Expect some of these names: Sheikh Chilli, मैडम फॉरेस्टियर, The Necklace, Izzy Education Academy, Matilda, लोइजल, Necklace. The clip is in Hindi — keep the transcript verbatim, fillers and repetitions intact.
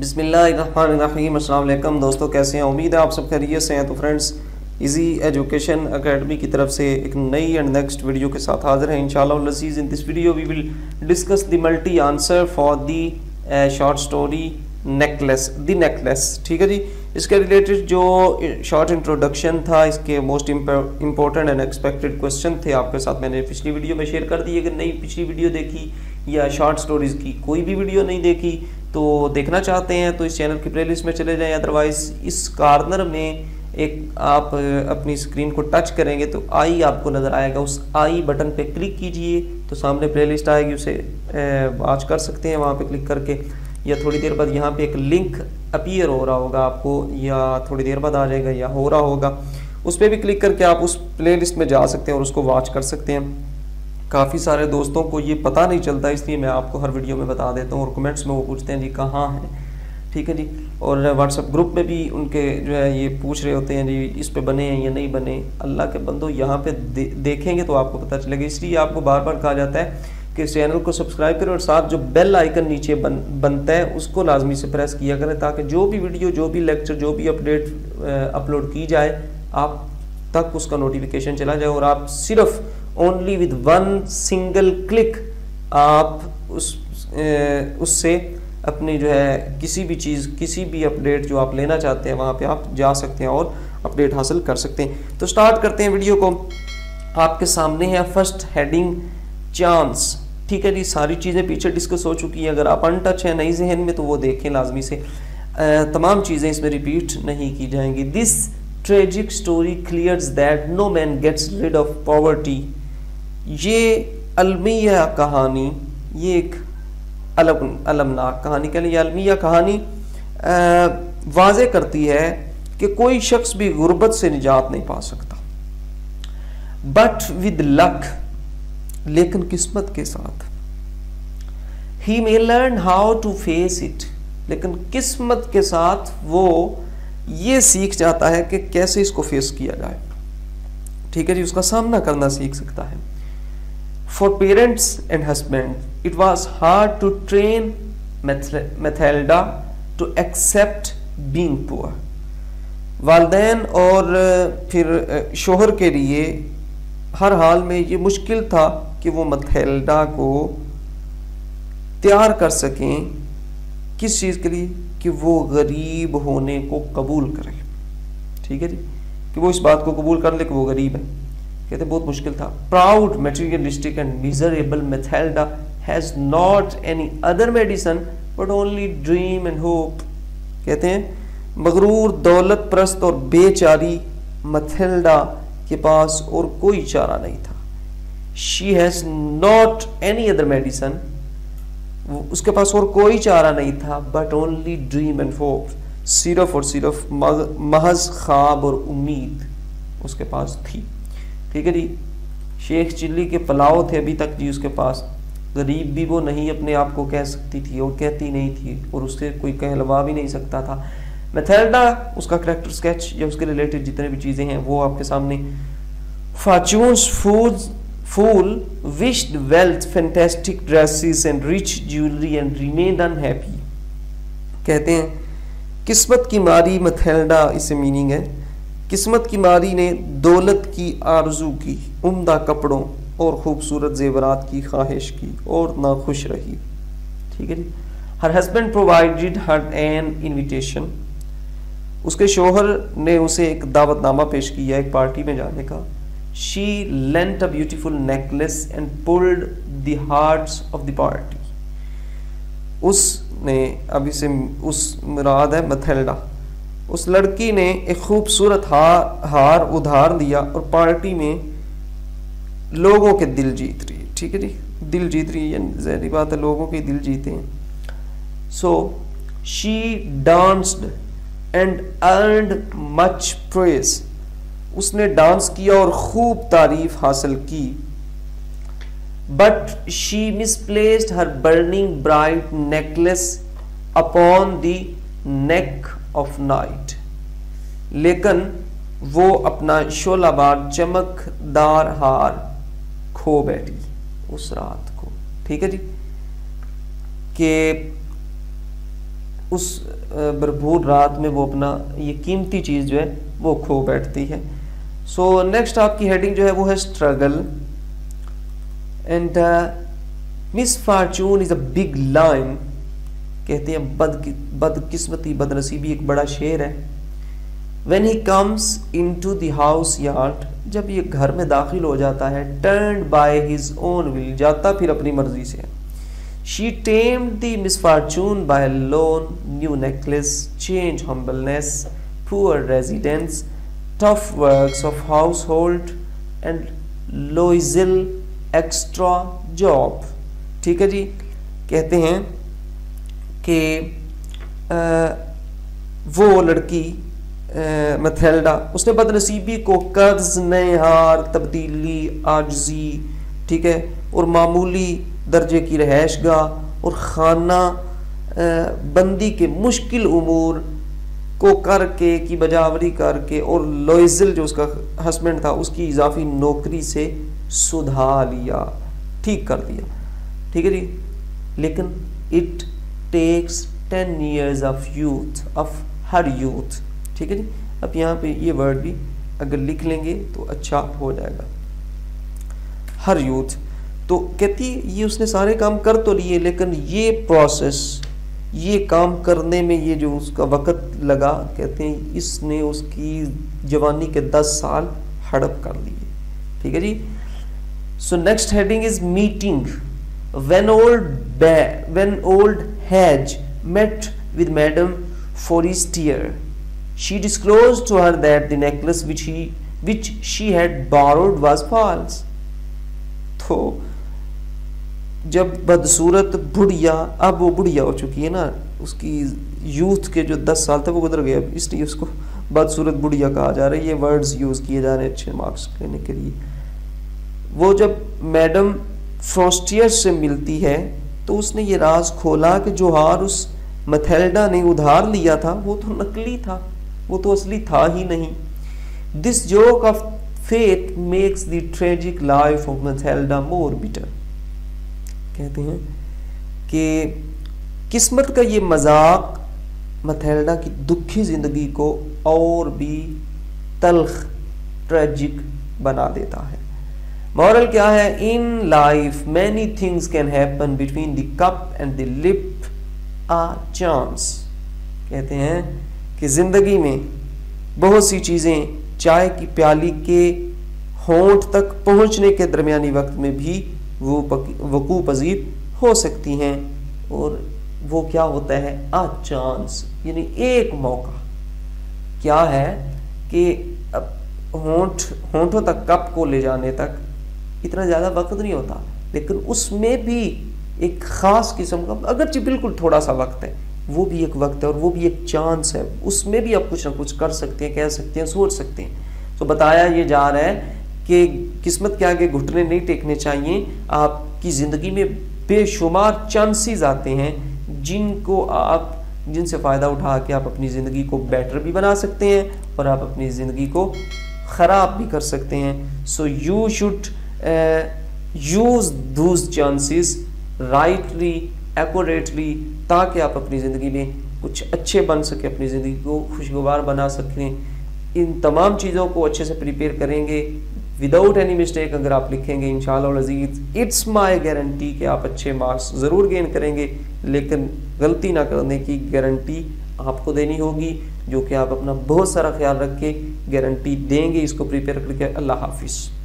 बिस्मिल्लाहिर्रहमानिर्रहीम। अस्सलाम वालेकुम दोस्तों, कैसे हैं? उम्मीद है आप सब खैरियत से हैं। तो फ्रेंड्स, इजी एजुकेशन अकेडमी की तरफ से एक नई एंड नेक्स्ट वीडियो के साथ हाजिर हैं इंशाल्लाह लजीज। In this video we will discuss the multi answer for the short story necklace, the necklace. ठीक है जी, इसके रिलेटेड जो शॉर्ट इंट्रोडक्शन था, इसके most important and expected question थे आपके साथ मैंने पिछली वीडियो में शेयर कर दिए। अगर नई पिछली वीडियो देखी या शॉर्ट स्टोरीज़ की कोई भी वीडियो नहीं देखी तो देखना चाहते हैं तो इस चैनल की प्लेलिस्ट में चले जाएं, अदरवाइज इस कार्नर में एक आप अपनी स्क्रीन को टच करेंगे तो आई आपको नज़र आएगा, उस आई बटन पे क्लिक कीजिए तो सामने प्लेलिस्ट आएगी, उसे वाच कर सकते हैं वहाँ पे क्लिक करके, या थोड़ी देर बाद यहाँ पे एक लिंक अपीयर हो रहा होगा आपको, या थोड़ी देर बाद आ जाएगा या हो रहा होगा, उस पर भी क्लिक करके आप उस प्लेलिस्ट में जा सकते हैं और उसको वाच कर सकते हैं। काफ़ी सारे दोस्तों को ये पता नहीं चलता, इसलिए मैं आपको हर वीडियो में बता देता हूँ और कमेंट्स में वो पूछते हैं जी कहाँ है। ठीक है जी, और व्हाट्सएप ग्रुप में भी उनके जो है ये पूछ रहे होते हैं जी इस पे बने हैं या नहीं बने। अल्लाह के बंदो, यहाँ पे दे, देखेंगे तो आपको पता चलेगा। इसलिए आपको बार बार कहा जाता है कि चैनल को सब्सक्राइब करें और साथ जो बेल आइकन नीचे बन बनता है उसको लाजमी से प्रेस किया करें, ताकि जो भी वीडियो, जो भी लेक्चर, जो भी अपडेट अपलोड की जाए आप तक उसका नोटिफिकेशन चला जाए, और आप सिर्फ only with one single click आप उस उससे अपनी जो है किसी भी चीज़, किसी भी अपडेट जो आप लेना चाहते हैं वहाँ पे आप जा सकते हैं और अपडेट हासिल कर सकते हैं। तो स्टार्ट करते हैं वीडियो को। आपके सामने है फर्स्ट हेडिंग चांस। ठीक है जी, सारी चीज़ें पीछे डिस्कस हो चुकी हैं, अगर आप अनटच हैं नई जहन में तो वो देखें लाजमी से, तमाम चीज़ें इसमें रिपीट नहीं की जाएंगी। This tragic story clears that no man gets rid of poverty. ये अलमिया कहानी, ये एक अलम अलमनाक कहानी कह लिया। अलमिया कहानी वाजे करती है कि कोई शख्स भी गुर्बत से निजात नहीं पा सकता, बट विद लक, लेकिन किस्मत के साथ, he may learn how to face it, लेकिन किस्मत के साथ वो ये सीख जाता है कि कैसे इसको फेस किया जाए। ठीक है जी, उसका सामना करना सीख सकता है। For parents and husband, it was hard to train Matilda to accept being poor. वालदैन और फिर शोहर के लिए हर हाल में ये मुश्किल था कि वो Matilda को तैयार कर सकें किस चीज़ के लिए, कि वो गरीब होने को कबूल करें। ठीक है जी, कि वो इस बात को कबूल कर ले कि वो गरीब है। कहते बहुत मुश्किल था। Proud materialistic and miserable Matilda has not any other medicine but only dream and hope. कहते हैं मगरूर, दौलत प्रस्त और बेचारी Matilda के पास और कोई चारा नहीं था। She has not any other medicine, उसके पास और कोई चारा नहीं था, but only dream and hope, सिर्फ और सिर्फ महज ख्वाब और उम्मीद उसके पास थी। ठीक है जी, शेख चिल्ली के पलाव थे अभी तक जी उसके पास, गरीब भी वो नहीं अपने आप को कह सकती थी और कहती नहीं थी, और उससे कोई कहलवा भी नहीं सकता था। Matilda, उसका करेक्टर स्केच या उसके रिलेटेड जितने भी चीज़ें हैं वो आपके सामने। Fortune's fool wished wealth, fantastic dresses and rich jewellery and remained unhappy. कहते हैं किस्मत की मारी Matilda, इससे मीनिंग है किस्मत की मारी ने दौलत की आरजू की, उम्दा कपड़ों और खूबसूरत जेवरात की ख्वाहिश की और नाखुश रही। ठीक है जी, हर husband provided her an invitation, उसके शोहर ने उसे एक दावतनामा पेश किया एक पार्टी में जाने का। She lent a beautiful necklace and pulled the hearts of the party. उसने, अभी से उस मुराद है Matilda, उस लड़की ने एक खूबसूरत हार हार उधार दिया और पार्टी में लोगों के दिल जीत रही। ठीक है जी, दिल जीत रही है, जहरी बात है लोगों के दिल जीते हैं। So she danced and earned much praise, उसने डांस किया और खूब तारीफ हासिल की। But she misplaced her burning bright necklace upon the neck of night, लेकिन वो अपना शोलाबार चमकदार हार खो बैठी उस रात को। ठीक है जी, के उस भरपूर रात में वो अपना ये कीमती चीज़ जो है वो खो बैठती है। सो नेक्स्ट आपकी हेडिंग जो है वो है struggle, and misfortune is a big line, कहते हैं बद बदकिस्मती बदनसीबी एक बड़ा शेर है। When he comes into the house yard, जब ये घर में दाखिल हो जाता है, turned by his own will, जाता फिर अपनी मर्जी से। She tamed the misfortune by loan, new necklace, change, humbleness, poor residence, tough works of household, and लोइजल, extra job. ठीक है जी, कहते हैं कि आ, वो लड़की मथिल्डा, उसने बदनसीबी को कर्ज, नए हार, तब्दीली, आजजी, ठीक है, और मामूली दर्जे की रहायशगाह और खाना बंदी के मुश्किल उमूर को करके की बजावरी करके, और लोइजल जो उसका हस्बैंड था उसकी इजाफी नौकरी से सुधा लिया, ठीक कर दिया। ठीक है जी, लेकिन it takes ten years of youth, of her youth. ठीक है जी, अब यहाँ पे ये वर्ड भी अगर लिख लेंगे तो अच्छा हो जाएगा, हर यूथ। तो कहती ये उसने सारे काम कर तो लिए, लेकिन ये प्रोसेस, ये काम करने में ये जो उसका वक़्त लगा, कहते हैं इसने उसकी जवानी के दस साल हड़प कर लिए। ठीक है जी, so next heading is meeting. When old when old has met with मैडम फॉरेस्टियर, she disclosed to her that the necklace which he which she had borrowed was false। तो जब बदसूरत बुढ़िया, अब वो बुढ़िया हो चुकी है ना, उसकी यूथ के जो दस साल थे वो गुजर गए, अब इसलिए उसको बदसूरत बुढ़िया कहा जा रहा है। ये वर्ड्स यूज़ किए जा रहे हैं अच्छे मार्क्स लेने के लिए। वो जब मैडम फॉरेस्टियर से मिलती है तो उसने ये राज खोला कि जो हार उस मथिल्डा ने उधार लिया था वो तो नकली था, वो तो असली था ही नहीं। This joke of faith makes the tragic life of Mathilda more bitter, कहते हैं कि किस्मत का ये मजाक मथिल्डा की दुखी जिंदगी को और भी तल्ख, ट्रेजिक बना देता है। मॉरल क्या है? In life many things can happen between the cup and the lip, a chance, कहते हैं कि ज़िंदगी में बहुत सी चीज़ें चाय की प्याली के होंठ तक पहुंचने के दरमियानी वक्त में भी वो वकू पजीर हो सकती हैं, और वो क्या होता है? आ चांस, यानी एक मौका। क्या है कि होंठ होंठों तक कप को ले जाने तक इतना ज़्यादा वक्त नहीं होता, लेकिन उसमें भी एक ख़ास किस्म का, अगरचे बिल्कुल थोड़ा सा वक्त है, वो भी एक वक्त है और वो भी एक चांस है, उसमें भी आप कुछ ना कुछ कर सकते हैं, कह सकते हैं, सोच सकते हैं। तो बताया ये जा रहा है कि किस्मत के आगे घुटने नहीं टेकने चाहिए। आपकी ज़िंदगी में बेशुमार चांसेस आते हैं जिनको आप, जिनसे फ़ायदा उठा के आप अपनी ज़िंदगी को बेटर भी बना सकते हैं और आप अपनी ज़िंदगी को ख़राब भी कर सकते हैं। So you should use those chances rightly, accurately, ताकि आप अपनी ज़िंदगी में कुछ अच्छे बन सकें, अपनी ज़िंदगी को खुशगवार बना सकें। इन तमाम चीज़ों को अच्छे से प्रिपेयर करेंगे विदाउट एनी मिस्टेक अगर आप लिखेंगे, इंशाअल्लाह अज़ीज़ इट्स माई गारंटी कि आप अच्छे मार्क्स ज़रूर गेन करेंगे, लेकिन गलती ना करने की गारंटी आपको देनी होगी, जो कि आप अपना बहुत सारा ख्याल रख के गारंटी देंगे। इसको प्रिपेयर करके अल्लाह हाफिज़।